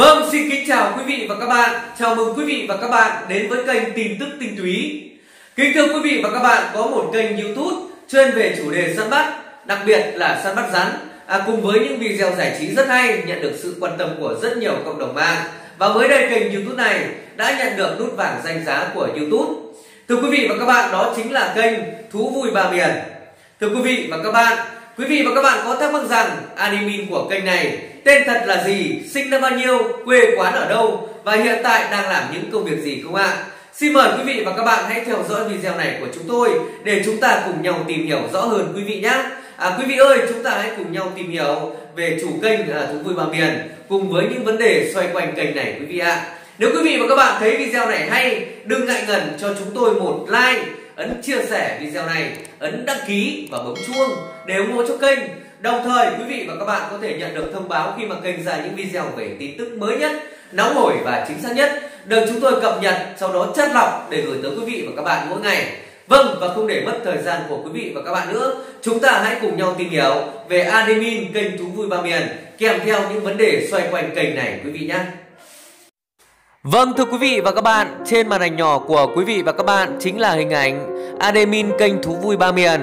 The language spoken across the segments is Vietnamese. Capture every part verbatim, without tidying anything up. Vâng, xin kính chào quý vị và các bạn. Chào mừng quý vị và các bạn đến với kênh tin tức tinh túy. Kính thưa quý vị và các bạn, có một kênh YouTube chuyên về chủ đề săn bắt, đặc biệt là săn bắt rắn, à, cùng với những video giải trí rất hay nhận được sự quan tâm của rất nhiều cộng đồng mạng. Và mới đây kênh YouTube này đã nhận được nút vàng danh giá của YouTube. Thưa quý vị và các bạn, đó chính là kênh Thú Vui Ba Miền. Thưa quý vị và các bạn, quý vị và các bạn có thắc mắc rằng admin của kênh này tên thật là gì, sinh năm bao nhiêu, quê quán ở đâu và hiện tại đang làm những công việc gì không ạ? Xin mời quý vị và các bạn hãy theo dõi video này của chúng tôi để chúng ta cùng nhau tìm hiểu rõ hơn quý vị nhé. À, quý vị ơi, chúng ta hãy cùng nhau tìm hiểu về chủ kênh Thú Vui Ba Miền cùng với những vấn đề xoay quanh kênh này quý vị ạ. Nếu quý vị và các bạn thấy video này hay, đừng ngại ngần cho chúng tôi một like, ấn chia sẻ video này, ấn đăng ký và bấm chuông để ủng hộ cho kênh. Đồng thời quý vị và các bạn có thể nhận được thông báo khi mà kênh ra những video về tin tức mới nhất, nóng hổi và chính xác nhất được chúng tôi cập nhật, sau đó chắt lọc để gửi tới quý vị và các bạn mỗi ngày. Vâng, và không để mất thời gian của quý vị và các bạn nữa, chúng ta hãy cùng nhau tìm hiểu về admin kênh Thú Vui Ba Miền kèm theo những vấn đề xoay quanh kênh này quý vị nhé. Vâng, thưa quý vị và các bạn, trên màn hình nhỏ của quý vị và các bạn chính là hình ảnh admin kênh Thú Vui Ba Miền.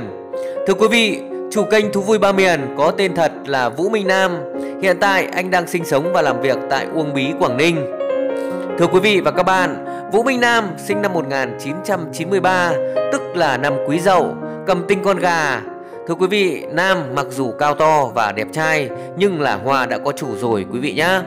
Thưa quý vị, chủ kênh Thú Vui Ba Miền có tên thật là Vũ Minh Nam. Hiện tại anh đang sinh sống và làm việc tại Uông Bí, Quảng Ninh. Thưa quý vị và các bạn, Vũ Minh Nam sinh năm một nghìn chín trăm chín mươi ba, tức là năm Quý Dậu, cầm tinh con gà. Thưa quý vị, Nam mặc dù cao to và đẹp trai nhưng là hoa đã có chủ rồi quý vị nhá.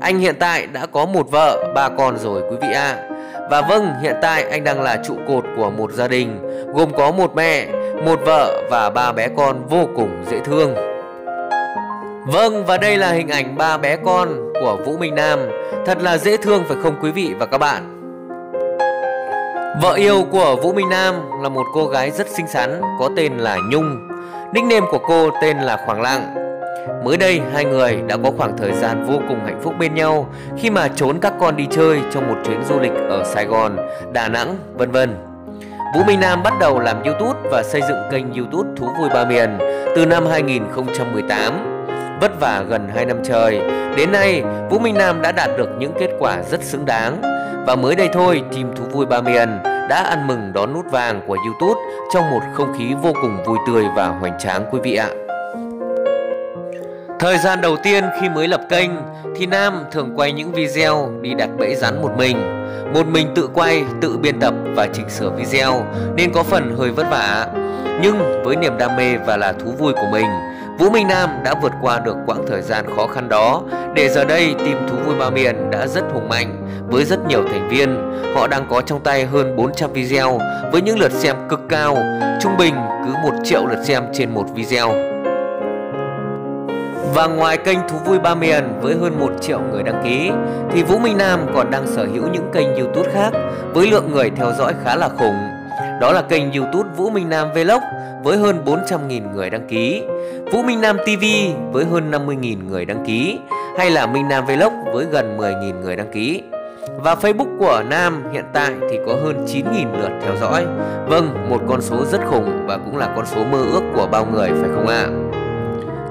Anh hiện tại đã có một vợ, ba con rồi quý vị ạ. À. Và vâng, hiện tại anh đang là trụ cột của một gia đình gồm có một mẹ, một vợ và ba bé con vô cùng dễ thương. Vâng, và đây là hình ảnh ba bé con của Vũ Minh Nam. Thật là dễ thương phải không quý vị và các bạn? Vợ yêu của Vũ Minh Nam là một cô gái rất xinh xắn có tên là Nhung. Nickname của cô tên là Khoảng Lặng. Mới đây, hai người đã có khoảng thời gian vô cùng hạnh phúc bên nhau khi mà trốn các con đi chơi trong một chuyến du lịch ở Sài Gòn, Đà Nẵng, vân vân. Vũ Minh Nam bắt đầu làm YouTube và xây dựng kênh YouTube Thú Vui Ba Miền từ năm hai nghìn không trăm mười tám. Vất vả gần hai năm trời, đến nay Vũ Minh Nam đã đạt được những kết quả rất xứng đáng. Và mới đây thôi, team Thú Vui Ba Miền đã ăn mừng đón nút vàng của YouTube trong một không khí vô cùng vui tươi và hoành tráng quý vị ạ. Thời gian đầu tiên khi mới lập kênh thì Nam thường quay những video đi đặt bẫy rắn một mình. Một mình tự quay, tự biên tập và chỉnh sửa video nên có phần hơi vất vả. Nhưng với niềm đam mê và là thú vui của mình, Vũ Minh Nam đã vượt qua được quãng thời gian khó khăn đó. Để giờ đây, team Thú Vui Ba Miền đã rất hùng mạnh với rất nhiều thành viên. Họ đang có trong tay hơn bốn trăm video với những lượt xem cực cao, trung bình cứ một triệu lượt xem trên một video. Và ngoài kênh Thú Vui Ba Miền với hơn một triệu người đăng ký thì Vũ Minh Nam còn đang sở hữu những kênh YouTube khác với lượng người theo dõi khá là khủng. Đó là kênh YouTube Vũ Minh Nam Vlog với hơn bốn trăm nghìn người đăng ký, Vũ Minh Nam ti vi với hơn năm mươi nghìn người đăng ký, hay là Minh Nam Vlog với gần mười nghìn người đăng ký. Và Facebook của Nam hiện tại thì có hơn chín nghìn lượt theo dõi. Vâng, một con số rất khủng và cũng là con số mơ ước của bao người phải không ạ? À?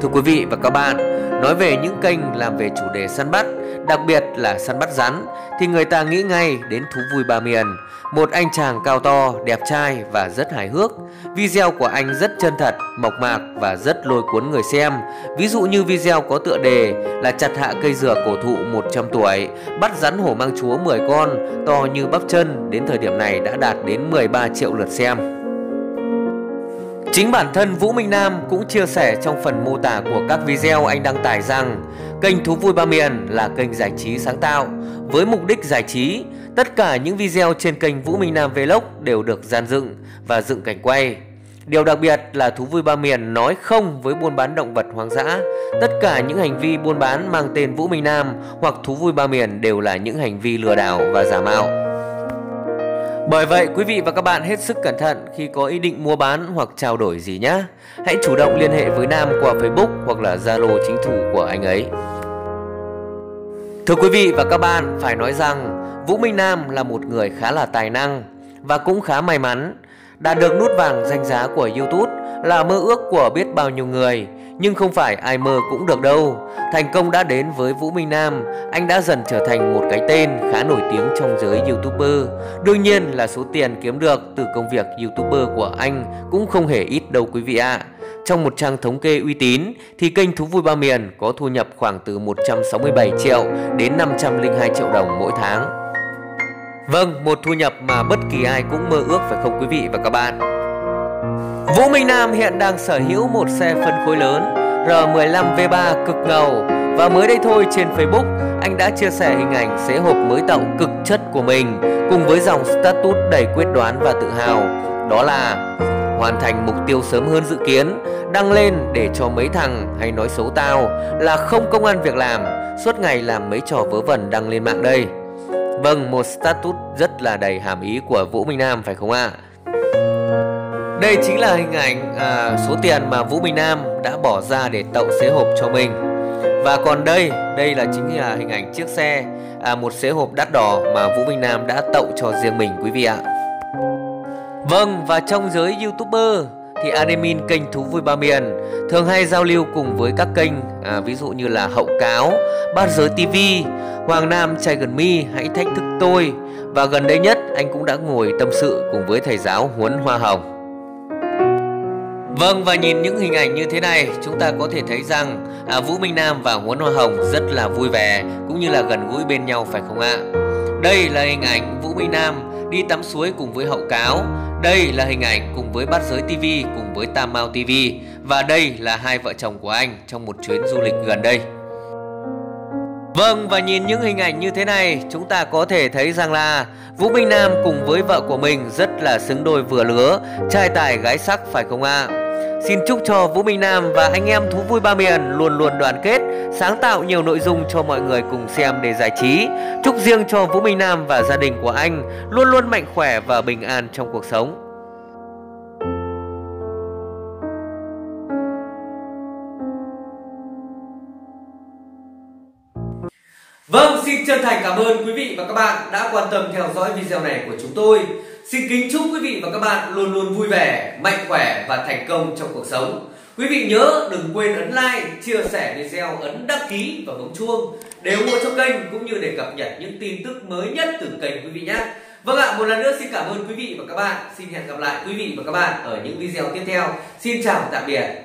Thưa quý vị và các bạn, nói về những kênh làm về chủ đề săn bắt, đặc biệt là săn bắt rắn, thì người ta nghĩ ngay đến Thú Vui Ba Miền. Một anh chàng cao to, đẹp trai và rất hài hước. Video của anh rất chân thật, mộc mạc và rất lôi cuốn người xem. Ví dụ như video có tựa đề là chặt hạ cây dừa cổ thụ một trăm tuổi, bắt rắn hổ mang chúa mười con, to như bắp chân, đến thời điểm này đã đạt đến mười ba triệu lượt xem. Chính bản thân Vũ Minh Nam cũng chia sẻ trong phần mô tả của các video anh đăng tải rằng kênh Thú Vui Ba Miền là kênh giải trí sáng tạo với mục đích giải trí. Tất cả những video trên kênh Vũ Minh Nam Vlog đều được dàn dựng và dựng cảnh quay. Điều đặc biệt là Thú Vui Ba Miền nói không với buôn bán động vật hoang dã. Tất cả những hành vi buôn bán mang tên Vũ Minh Nam hoặc Thú Vui Ba Miền đều là những hành vi lừa đảo và giả mạo. Bởi vậy quý vị và các bạn hết sức cẩn thận khi có ý định mua bán hoặc trao đổi gì nhé. Hãy chủ động liên hệ với Nam qua Facebook hoặc là Zalo chính chủ của anh ấy. Thưa quý vị và các bạn, phải nói rằng Vũ Minh Nam là một người khá là tài năng và cũng khá may mắn. Đạt được nút vàng danh giá của YouTube là mơ ước của biết bao nhiêu người. Nhưng không phải ai mơ cũng được đâu. Thành công đã đến với Vũ Minh Nam, anh đã dần trở thành một cái tên khá nổi tiếng trong giới YouTuber. Đương nhiên là số tiền kiếm được từ công việc YouTuber của anh cũng không hề ít đâu quý vị ạ. À. Trong một trang thống kê uy tín thì kênh Thú Vui Ba Miền có thu nhập khoảng từ một trăm sáu mươi bảy triệu đến năm trăm lẻ hai triệu đồng mỗi tháng. Vâng, một thu nhập mà bất kỳ ai cũng mơ ước phải không quý vị và các bạn? Vũ Minh Nam hiện đang sở hữu một xe phân khối lớn R mười lăm V ba cực ngầu. Và mới đây thôi trên Facebook, anh đã chia sẻ hình ảnh xế hộp mới tậu cực chất của mình cùng với dòng status đầy quyết đoán và tự hào. Đó là hoàn thành mục tiêu sớm hơn dự kiến, đăng lên để cho mấy thằng hay nói xấu tao là không công ăn việc làm, suốt ngày làm mấy trò vớ vẩn đăng lên mạng đây. Vâng, một status rất là đầy hàm ý của Vũ Minh Nam phải không ạ? À? Đây chính là hình ảnh à, số tiền mà Vũ Minh Nam đã bỏ ra để tậu xế hộp cho mình. Và còn đây, đây là chính là hình ảnh chiếc xe, à, một xế hộp đắt đỏ mà Vũ Minh Nam đã tậu cho riêng mình quý vị ạ. À. Vâng, và trong giới YouTuber thì admin kênh Thú Vui Ba Miền thường hay giao lưu cùng với các kênh à, ví dụ như là Hậu Cáo, Bát Giới ti vi, Hoàng Nam Trai Gần Mi Hãy Thách Thức Tôi. Và gần đây nhất anh cũng đã ngồi tâm sự cùng với thầy giáo Huấn Hoa Hồng. Vâng, và nhìn những hình ảnh như thế này chúng ta có thể thấy rằng à, Vũ Minh Nam và Huấn Hoa Hồng rất là vui vẻ cũng như là gần gũi bên nhau phải không ạ? Đây là hình ảnh Vũ Minh Nam đi tắm suối cùng với Hậu Cáo. Đây là hình ảnh cùng với Bát Giới ti vi cùng với Tam Mau ti vi. Và đây là hai vợ chồng của anh trong một chuyến du lịch gần đây. Vâng, và nhìn những hình ảnh như thế này chúng ta có thể thấy rằng là Vũ Minh Nam cùng với vợ của mình rất là xứng đôi vừa lứa, trai tài gái sắc phải không ạ? À? Xin chúc cho Vũ Minh Nam và anh em Thú Vui Ba Miền luôn luôn đoàn kết, sáng tạo nhiều nội dung cho mọi người cùng xem để giải trí. Chúc riêng cho Vũ Minh Nam và gia đình của anh luôn luôn mạnh khỏe và bình an trong cuộc sống. Vâng, xin chân thành cảm ơn quý vị và các bạn đã quan tâm theo dõi video này của chúng tôi. Xin kính chúc quý vị và các bạn luôn luôn vui vẻ, mạnh khỏe và thành công trong cuộc sống. Quý vị nhớ đừng quên ấn like, chia sẻ video, ấn đăng ký và bấm chuông để ủng hộ cho kênh cũng như để cập nhật những tin tức mới nhất từ kênh quý vị nhé. Vâng ạ, một lần nữa xin cảm ơn quý vị và các bạn. Xin hẹn gặp lại quý vị và các bạn ở những video tiếp theo. Xin chào tạm biệt.